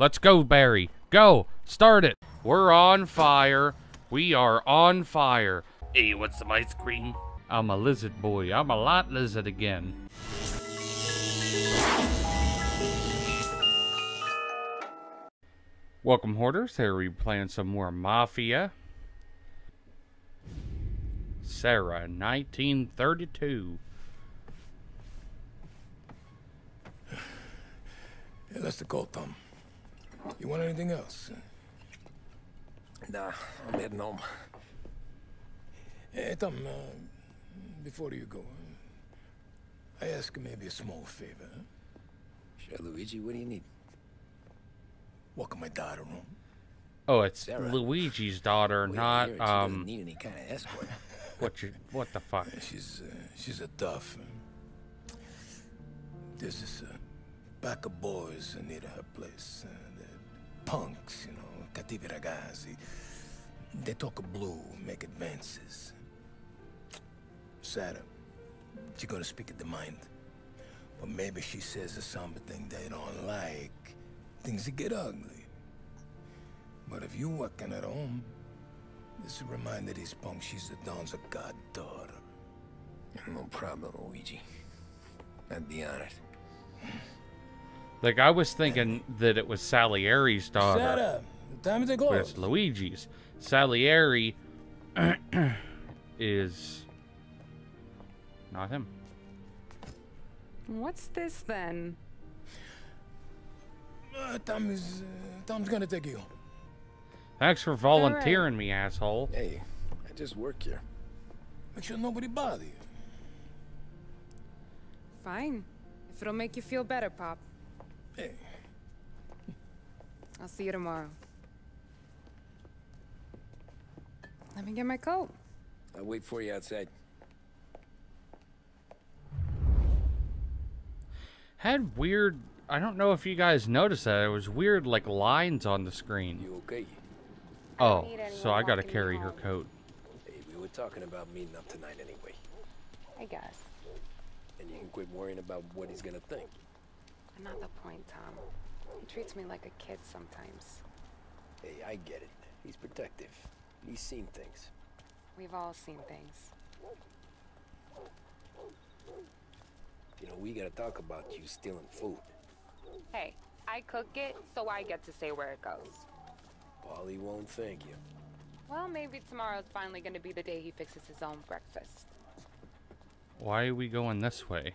Let's go, Barry. Go! Start it! We're on fire. We are on fire. Hey, what's some ice cream? I'm a lizard boy. I'm a lot lizard again. Welcome, Hoarders. Here we playing some more Mafia. Sarah, 1932. Hey, that's the cold thumb. You want anything else? Nah, I'm heading home. Hey, Tom, before you go, I ask maybe a small favor. Huh? Sure, Luigi, what do you need? Welcome my daughter home. Oh, it's Sarah. Luigi's daughter, well, not, here, she need any kind of escort. What the fuck? She's a tough. This is a pack of boys near her place. The punks, you know, cattivi ragazzi. They talk blue, make advances. Sarah, she gonna speak at the mind. But maybe she says a somber thing they don't like. Things get ugly. But if you working at home, this will remind these punks she's the Don's goddaughter. No problem, Luigi. I'd be honored. Like, I was thinking that it was Salieri's daughter. Shut up. Time to go. It's Luigi's. Salieri is not him. What's this then? Tom's gonna take you. Thanks for volunteering me, asshole. Hey, I just work here. Make sure nobody bother you. Fine. If it'll make you feel better, Pop. Hey. I'll see you tomorrow. Let me get my coat. I'll wait for you outside. Had weird... I don't know if you guys noticed that. It was weird, like, lines on the screen. You okay? Oh, so I gotta carry her coat. Hey, we were talking about meeting up tonight anyway. I guess. And you can quit worrying about what he's gonna think. Not the point, Tom. He treats me like a kid sometimes. Hey, I get it. He's protective. He's seen things. We've all seen things. You know, we gotta talk about you stealing food. Hey, I cook it, so I get to say where it goes. Paulie won't thank you. Well, maybe tomorrow's finally gonna be the day he fixes his own breakfast. Why are we going this way?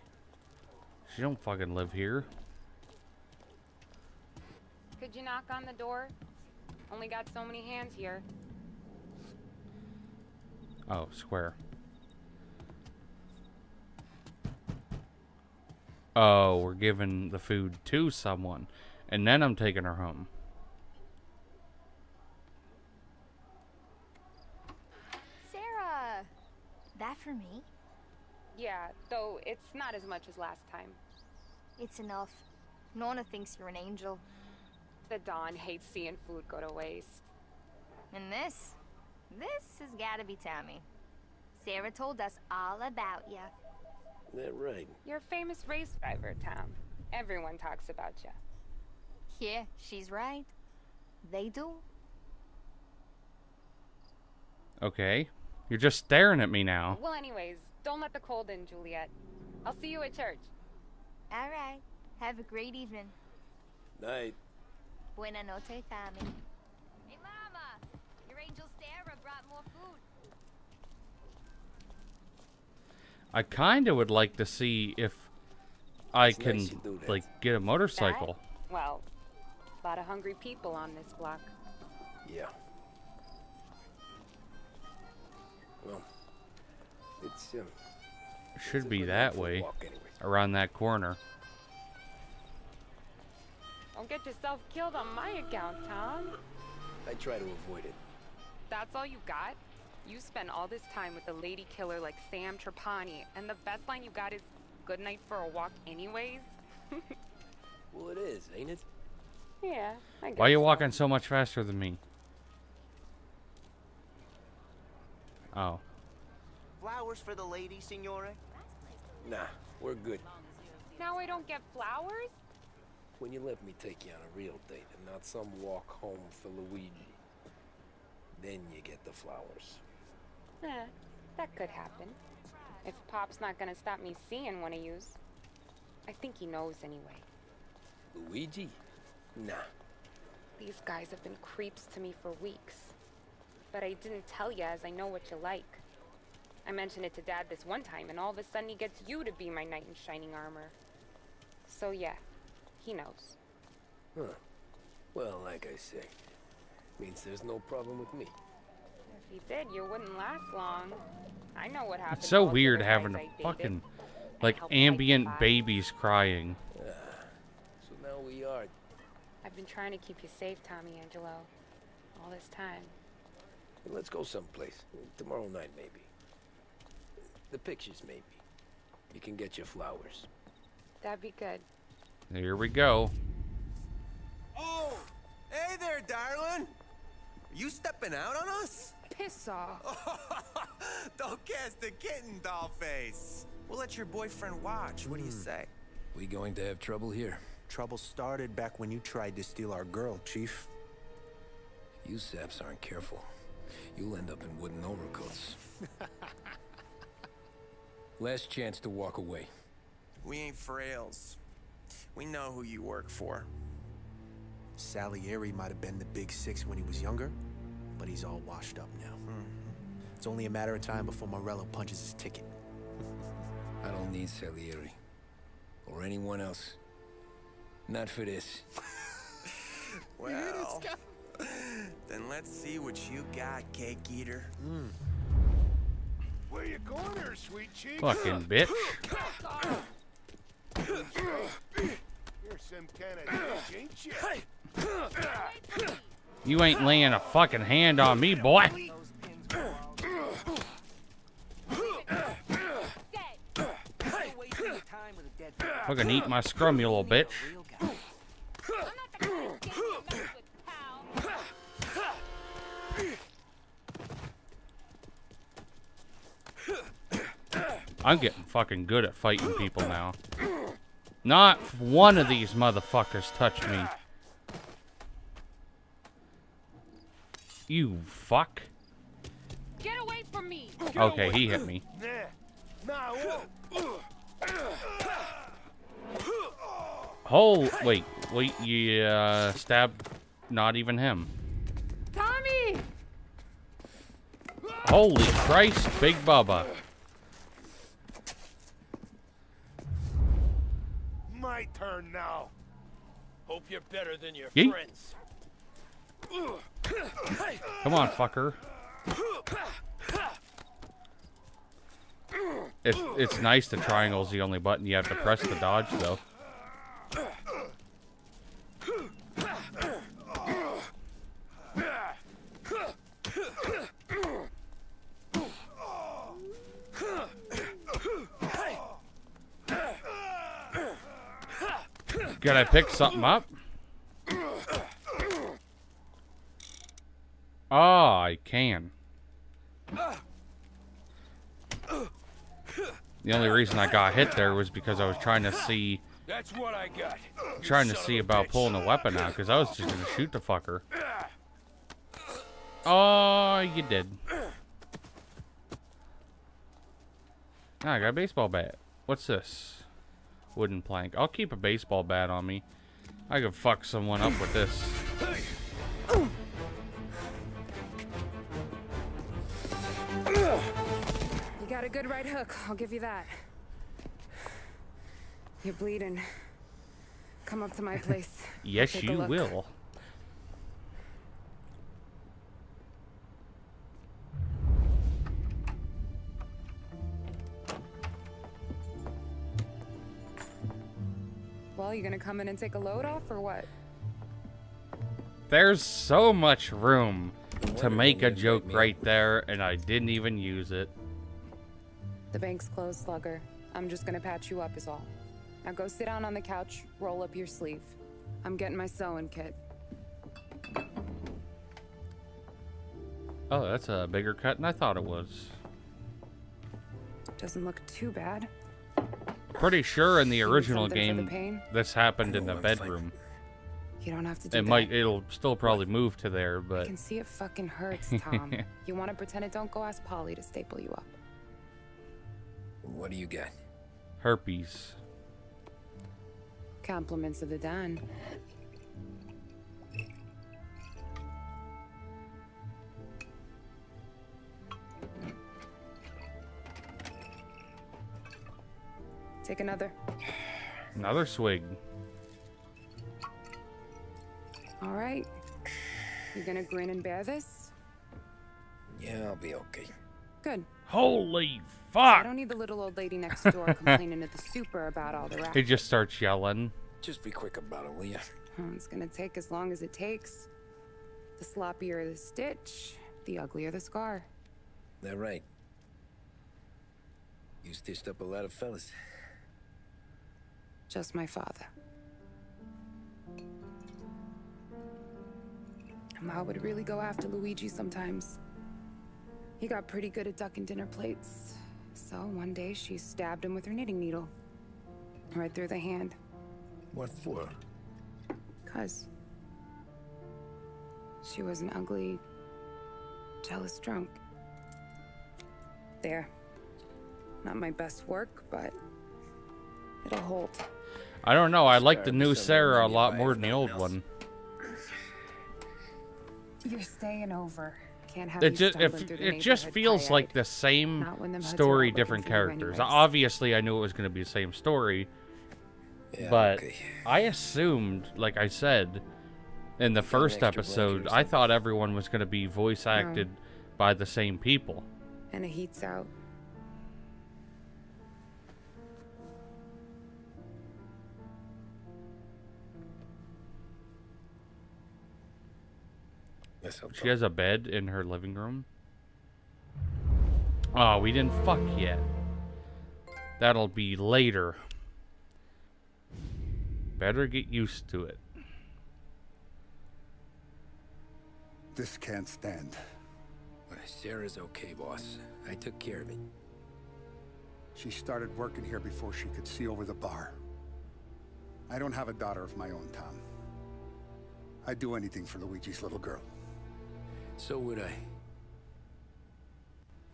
She don't fucking live here. Could you knock on the door? Only got so many hands here. Oh, square. Oh, we're giving the food to someone, and then I'm taking her home. Sarah, that for me? Yeah, though it's not as much as last time. It's enough. Nona thinks you're an angel. The Don hates seeing food go to waste. And this has gotta be Tommy. Sarah told us all about you. That right. You're a famous race driver, Tom. Everyone talks about you. Yeah, she's right. They do. Okay. You're just staring at me now. Well, anyways, don't let the cold in, Juliet. I'll see you at church. All right. Have a great evening. Night. Buena noche, Tommy. Hey, Mama! Your angel Sarah brought more food. I kind of would like to see if I can, like, get a motorcycle. That? Well, a lot of hungry people on this block. Yeah. Well, it's should be that way, around that corner. Don't get yourself killed on my account, Tom. I try to avoid it. That's all you got? You spend all this time with a lady killer like Sam Trapani, and the best line you got is, "Good night for a walk anyways." Well, it is, ain't it? Yeah, I guess. Why are you walking so much faster than me? Oh. Flowers for the lady, signore? Nah, we're good. Now I don't get flowers? When you let me take you on a real date and not some walk home for Luigi, then you get the flowers. Yeah, that could happen. If Pop's not gonna stop me seeing one of yous. I think he knows anyway. Luigi? Nah. These guys have been creeps to me for weeks. But I didn't tell you, as I know what you like. I mentioned it to Dad this one time, and all of a sudden he gets you to be my knight in shining armor. So yeah, he knows. Huh. Well, like I say, means there's no problem with me. If he did, you wouldn't last long. I know what happened. It's so weird having to fucking, like, ambient babies crying. So now we are. I've been trying to keep you safe, Tommy Angelo, all this time. Let's go someplace. Tomorrow night, maybe. The pictures, maybe. You can get your flowers. That'd be good. Here we go. Oh! Hey there, darling! Are you stepping out on us? Piss off. Don't cast the kitten, doll face. We'll let your boyfriend watch. What do you say? We going to have trouble here. Trouble started back when you tried to steal our girl, Chief. You saps aren't careful. You'll end up in wooden overcoats. Last chance to walk away. We ain't frails. We know who you work for. Salieri might have been the big six when he was younger, but he's all washed up now. It's only a matter of time before Morello punches his ticket. I don't need Salieri. Or anyone else. Not for this. Well, then let's see what you got, cake eater. Where you going there, sweet cheek? Fucking bitch. You're some kind of bitch, ain't you? You ain't laying a fucking hand on me, boy. Fucking eat my scrum, you little bitch. I'm getting fucking good at fighting people now. Not one of these motherfuckers touched me. You fuck. Get away from me. Okay, he hit me. Oh, wait, you stabbed not even him. Tommy! Holy Christ, Big Bubba. My turn now. Hope you're better than your friends. Come on, fucker. It's nice the triangle's the only button you have to press to dodge, though. Gotta pick something up. Ah, I can. The only reason I got hit there was because I was trying to see. That's what I got. Trying to see about pulling a weapon out, because I was just gonna shoot the fucker. Oh, you did. Now I got a baseball bat. What's this? Wooden plank. I'll keep a baseball bat on me. I could fuck someone up with this. You got a good right hook, I'll give you that. You're bleeding. Come up to my place. Yes, you will. Well, you gonna come in and take a load off, or what? There's so much room to make a joke right there, and I didn't even use it. The bank's closed, Slugger. I'm just gonna patch you up is all. Now go sit down on the couch, roll up your sleeve. I'm getting my sewing kit. Oh, that's a bigger cut than I thought it was. Doesn't look too bad. pretty sure in the original game, this happened in the bedroom. You don't have to do it. It'll still probably move to there, but I can see it fucking hurts, Tom. You want to pretend it don't go? Ask Paulie to staple you up. What do you get? Herpes. Compliments of the Don. Take another. Another swig. All right. You gonna grin and bear this? Yeah, I'll be okay. Good. Holy fuck! I don't need the little old lady next door complaining at the super about all the rats. He just starts yelling. Just be quick about it, will ya? Oh, it's gonna take as long as it takes. The sloppier the stitch, the uglier the scar. They're right. You stitched up a lot of fellas. Just my father. Ma would really go after Luigi sometimes. He got pretty good at ducking dinner plates. So one day she stabbed him with her knitting needle. Right through the hand. What for? 'Cause she was an ugly, jealous drunk. There. Not my best work, but it'll hold. I don't know. I like the new Sarah a lot more than the old one. You're staying over. Can't have it just feels like the same story, different characters. Obviously, I knew it was going to be the same story, but I assumed, like I said, in the first episode, I thought everyone was going to be voice acted by the same people. And the heat's out. She has a bed in her living room. Oh, we didn't fuck yet. That'll be later. Better get used to it. This can't stand. Sarah's okay, boss. I took care of it. She started working here before she could see over the bar. I don't have a daughter of my own, Tom. I'd do anything for Luigi's little girl. So would I.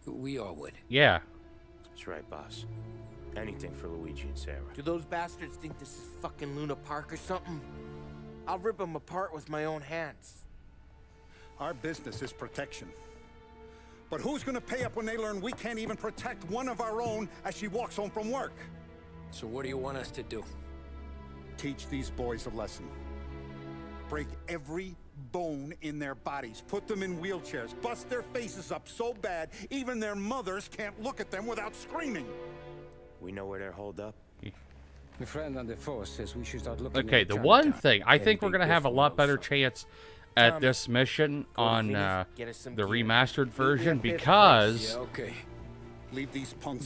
We all would. Yeah. That's right, boss. Anything for Luigi and Sarah. Do those bastards think this is fucking Luna Park or something? I'll rip them apart with my own hands. Our business is protection. But who's gonna pay up when they learn we can't even protect one of our own as she walks home from work? So what do you want us to do? Teach these boys a lesson. Break every bone in their bodies, put them in wheelchairs, bust their faces up so bad even their mothers can't look at them without screaming. We know where they're holed up. My friend on the force says we should start looking. Okay, the one thing I think we're gonna have a lot better chance at this mission on the remastered version, because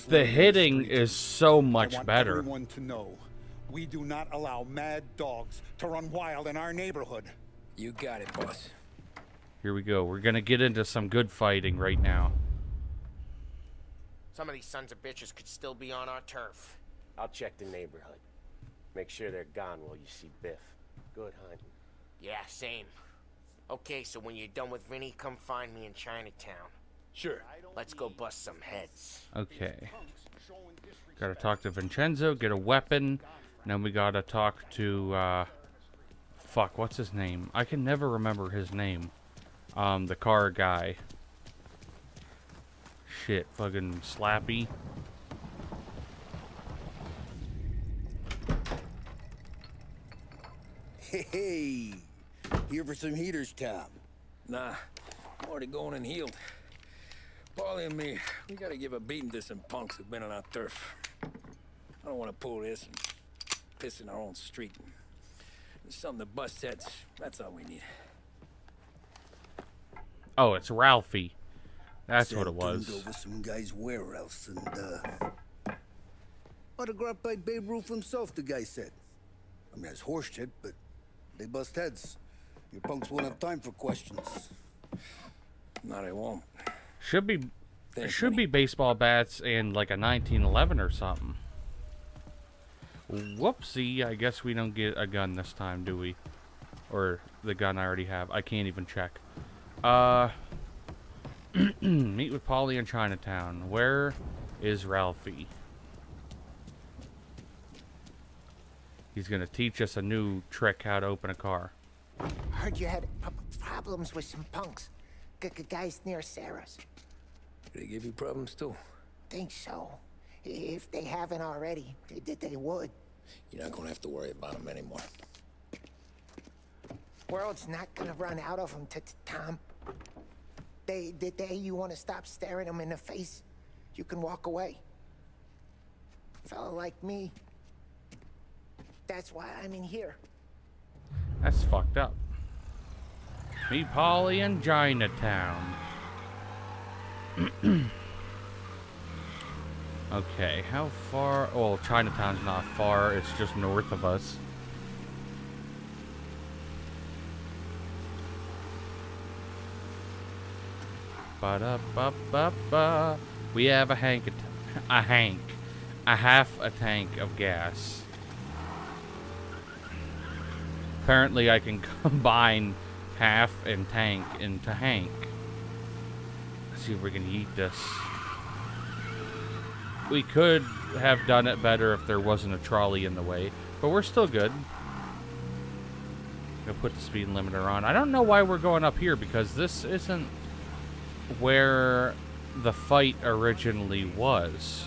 the hitting is so much better. To know, we do not allow mad dogs to run wild in our neighborhood. You got it, boss. Here we go. We're gonna get into some good fighting right now. Some of these sons of bitches could still be on our turf. I'll check the neighborhood. Make sure they're gone while you see Biff. Good hunting. Yeah, same. Okay, so when you're done with Vinny, come find me in Chinatown. Sure. Let's go bust some heads. Okay. Gotta talk to Vincenzo, get a weapon. And then we gotta talk to, fuck, what's his name? I can never remember his name. The car guy. Shit, fucking Slappy. Hey, here for some heaters, Tom? Nah, I'm already going and healed. Paulie and me, we gotta give a beating to some punks who've been on our turf. I don't want to pull this and piss in our own street. Something to bust heads. That's all we need. Oh, it's Ralphie. That's what it was. Over some guy's warehouse and autographed by Babe Ruth himself, the guy said. I mean, it's horse shit, but they bust heads. Your punks won't have time for questions. Not I won't. Should be. There should be baseball bats and like a 1911 or something. Whoopsie, I guess we don't get a gun this time, do we? Or the gun I already have. I can't even check. Meet with Paulie in Chinatown. Where is Ralphie? He's gonna teach us a new trick how to open a car. Heard you had problems with some punks. Guys near Sarah's. They give you problems too? Think so. If they haven't already, they would. You're not gonna have to worry about them anymore. World's not gonna run out of them, Tom. The day you want to stop staring them in the face, you can walk away. Fella like me. That's why I'm in here. That's fucked up. Meet Paulie in Chinatown. Okay, how far? Well, Chinatown's not far. It's just north of us. Ba-da-ba-ba-ba. We have a half a tank of gas. Apparently, I can combine half and tank into Hank. Let's see if we can eat this. We could have done it better if there wasn't a trolley in the way, but we're still good. I'll put the speed limiter on. I don't know why we're going up here, because this isn't where the fight originally was.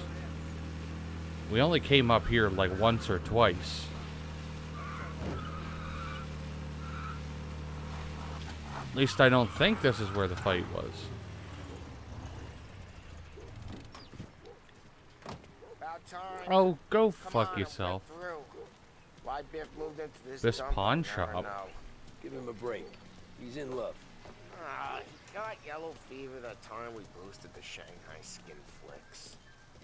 We only came up here like once or twice. At least I don't think this is where the fight was. Oh, go fuck yourself. Why Biff moved into this pawn shop? Give him a break. He's in love. He got yellow fever that time we boosted the Shanghai skin flicks.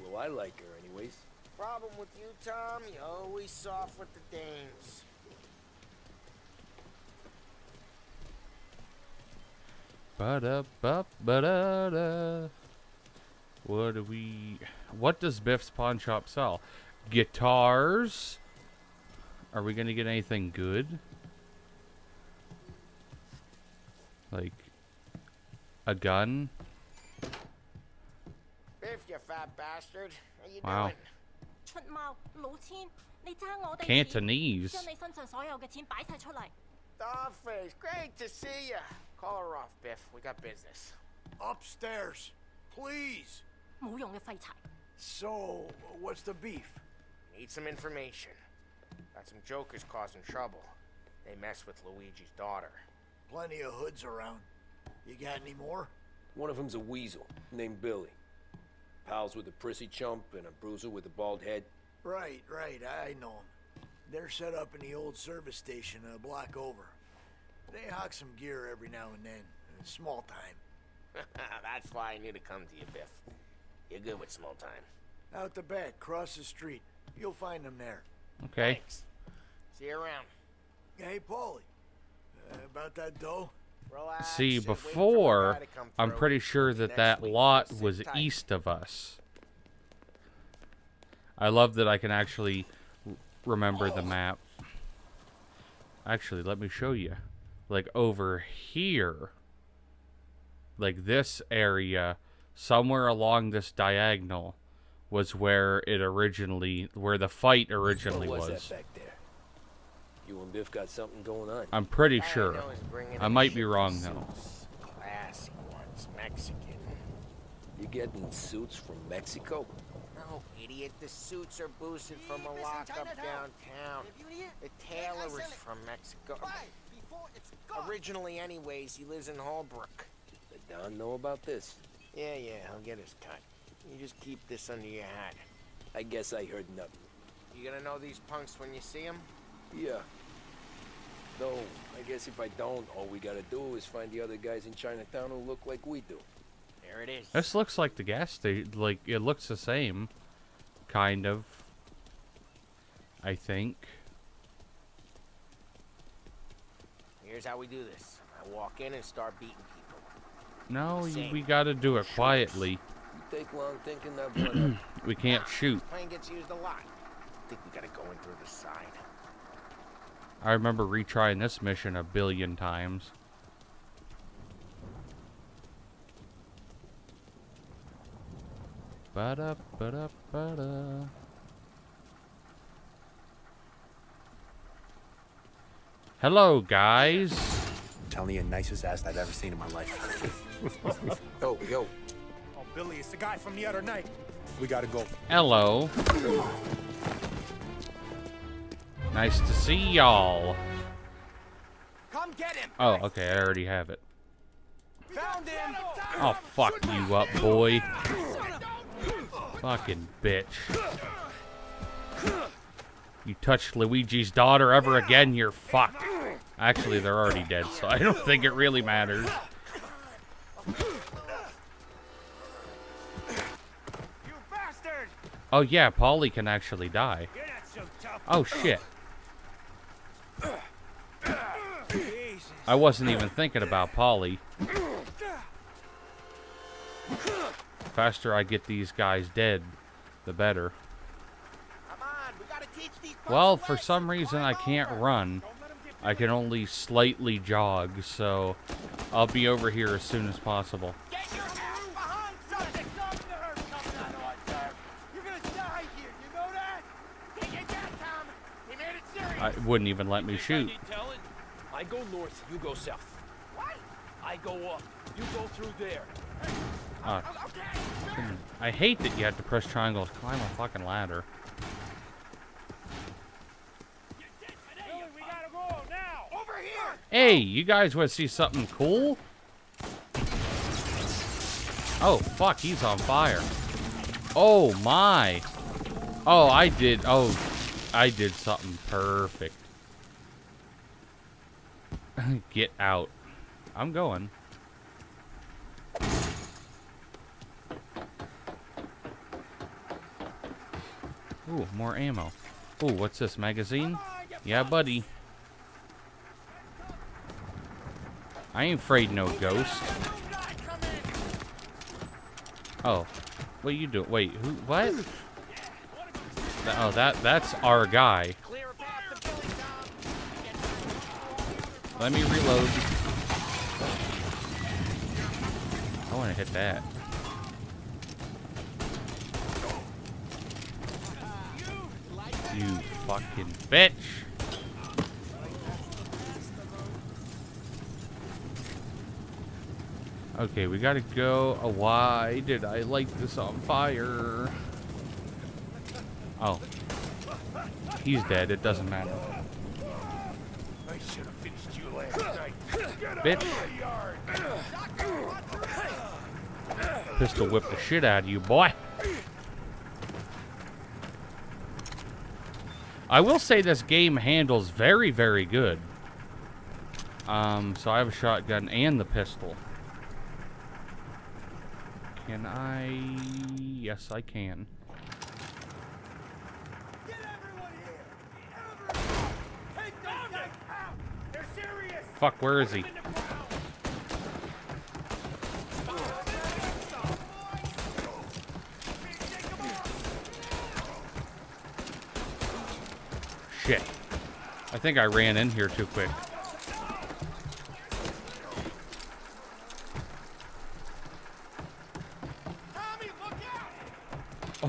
Well, I like her anyways. Problem with you, Tom? You always soft with the dames. Ba-da-ba-ba-da-da. What does Biff's pawn shop sell? Guitars? Are we gonna get anything good? Like a gun? Biff, you fat bastard. How you doing? Wow. Cantonese. Dogface, great to see ya. Call her off, Biff. We got business. Upstairs, please. So, what's the beef? Need some information. Got some jokers causing trouble. They mess with Luigi's daughter. Plenty of hoods around. You got any more? One of them's a weasel named Billy. Pals with a prissy chump and a bruiser with a bald head. Right, I know him. They're set up in the old service station a block over. They hawk some gear every now and then. Small time. That's why I knew to come to you, Biff. You're good with small time. Out the back, cross the street. You'll find them there. Okay. Thanks. See you around. Hey, Paulie. About that dough? Relax. See, before, I'm pretty sure that lot was east of us. I love that I can actually remember the map. Actually, let me show you. Like, over here. Like, this area, somewhere along this diagonal, was where it originally, where the fight originally was. What was that back there? You and Biff got something going on. I'm pretty sure. I might be wrong, though. Classy ones, Mexican. You getting suits from Mexico? No, idiot. The suits are boosted from a lockup downtown. The tailor is from Mexico. Originally, anyways, he lives in Holbrook. Did Don know about this? Yeah, he'll get his cut. You just keep this under your hat. I guess I heard nothing. You gonna know these punks when you see them? Yeah. Though, I guess if I don't, all we gotta do is find the other guys in Chinatown who look like we do. There it is. This looks like the gas station. Like, it looks the same. Kind of. I think. Here's how we do this. I walk in and start beating people. No, we gotta do it quietly. You take long thinking that we can't shoot. This plane gets used a lot. I think we gotta go in through the side. I remember retrying this mission 1 billion times. Ba-da, ba-da, ba-da. Hello, guys. I'm telling you, nicest ass I've ever seen in my life. Oh, we go. Oh, Billy, it's the guy from the other night. We gotta go. Hello. Nice to see y'all. Come get him. Oh, okay, I already have it. Found him. I'll fuck you up, boy. Fucking bitch. You touch Luigi's daughter ever again, you're fucked. Actually, they're already dead, so I don't think it really matters. Oh yeah, Paulie can actually die. Oh shit. I wasn't even thinking about Paulie. The faster I get these guys dead, the better. Well, for some reason I can't run. I can only slightly jog, so I'll be over here as soon as possible. I wouldn't even let me shoot. I go north, you go south. I go up, you go through there. I hate that you have to press triangle to climb a fucking ladder. Hey, you guys want to see something cool? Oh, fuck, he's on fire. Oh, my. Oh, I did something perfect. Get out. I'm going. Ooh, more ammo. Ooh, what's this, magazine? Yeah, buddy. I ain't afraid no ghost. Oh, what are you doing? Wait, who? What? Oh, that's our guy. Let me reload. I want to hit that. You fucking bitch. Okay, we gotta go. Oh, why did I light this on fire? Oh. He's dead. It doesn't matter. I should have finished you last night. Bitch. Pistol whip the shit out of you, boy. I will say this game handles very, very good. So I have a shotgun and the pistol. Can I? Yes, I can. Get everyone here! Take those guys out! They're serious! Fuck, where is he? Shit. I think I ran in here too quick.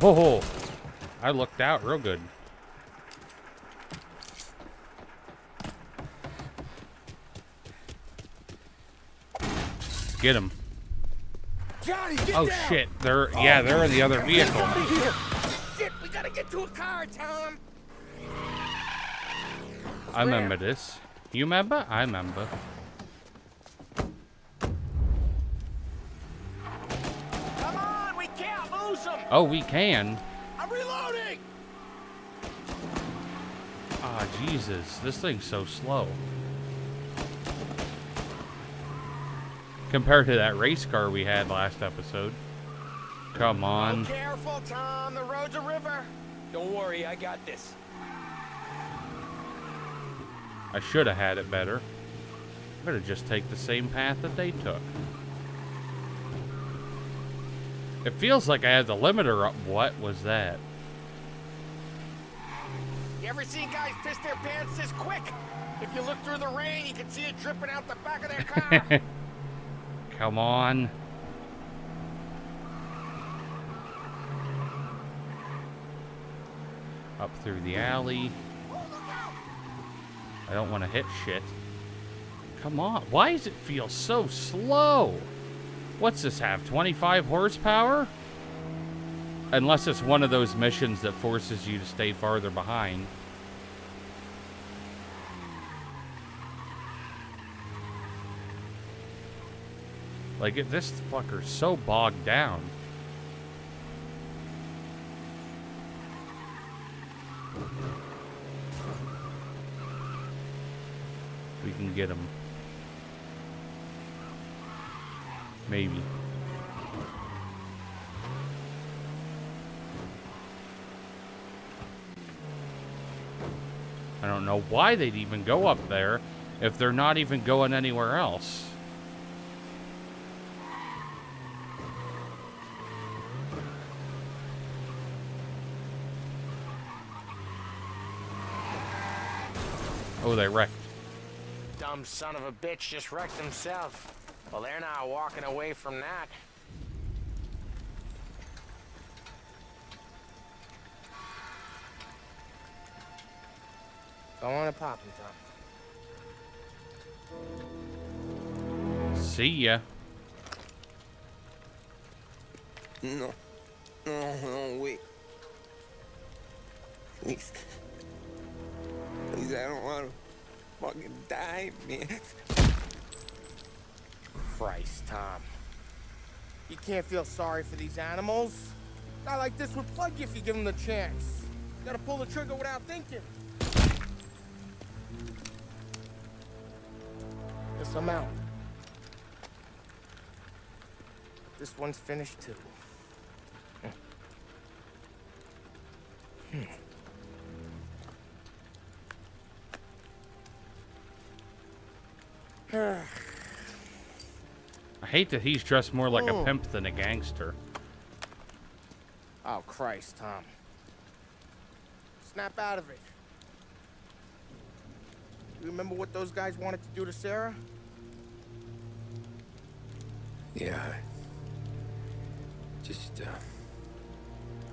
Oh, I looked out real good. Get him. Johnny, get down. Shit, they're in the other vehicle. Shit, we gotta get to a car, Tom. I remember this. You remember? I remember. Oh, we can. I'm reloading. Ah, oh, Jesus. This thing's so slow. Compared to that race car we had last episode. Come on. Oh, careful, Tom. The road's a river. Don't worry, I got this. I should have had it better. I'm gonna just take the same path that they took. It feels like I had the limiter up. What was that? You ever see guys piss their pants this quick? If you look through the rain, you can see it dripping out the back of their car. Come on. Up through the alley. I don't want to hit shit. Come on. Why does it feel so slow? What's this have? 25 horsepower? Unless it's one of those missions that forces you to stay farther behind. Like, if this fucker's so bogged down. We can get him. Maybe. I don't know why they'd even go up there if they're not even going anywhere else. Oh, they wrecked. Dumb son of a bitch just wrecked himself. Well, they're not walking away from that. Go on and pop him, Tom. See ya. No. No, wait. Please, I don't want to fucking die, man. Christ, Tom. You can't feel sorry for these animals. A guy like this would plug you if you give him the chance. You gotta pull the trigger without thinking. This amount. This one's finished too. I hate that he's dressed more like a pimp than a gangster. Oh, Christ, Tom. Snap out of it. You remember what those guys wanted to do to Sarah? Yeah.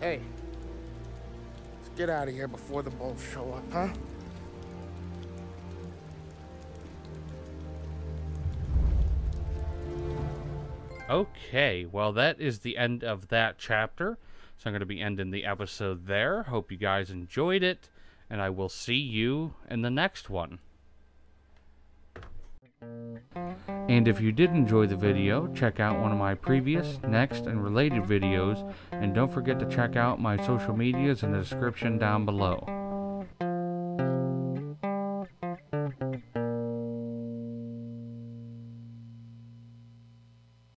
Hey. Let's get out of here before the bulls show up, huh? Okay, well, that is the end of that chapter. So I'm going to be ending the episode there. Hope you guys enjoyed it, and I will see you in the next one. And if you did enjoy the video, check out one of my previous, next, and related videos, and don't forget to check out my social medias in the description down below.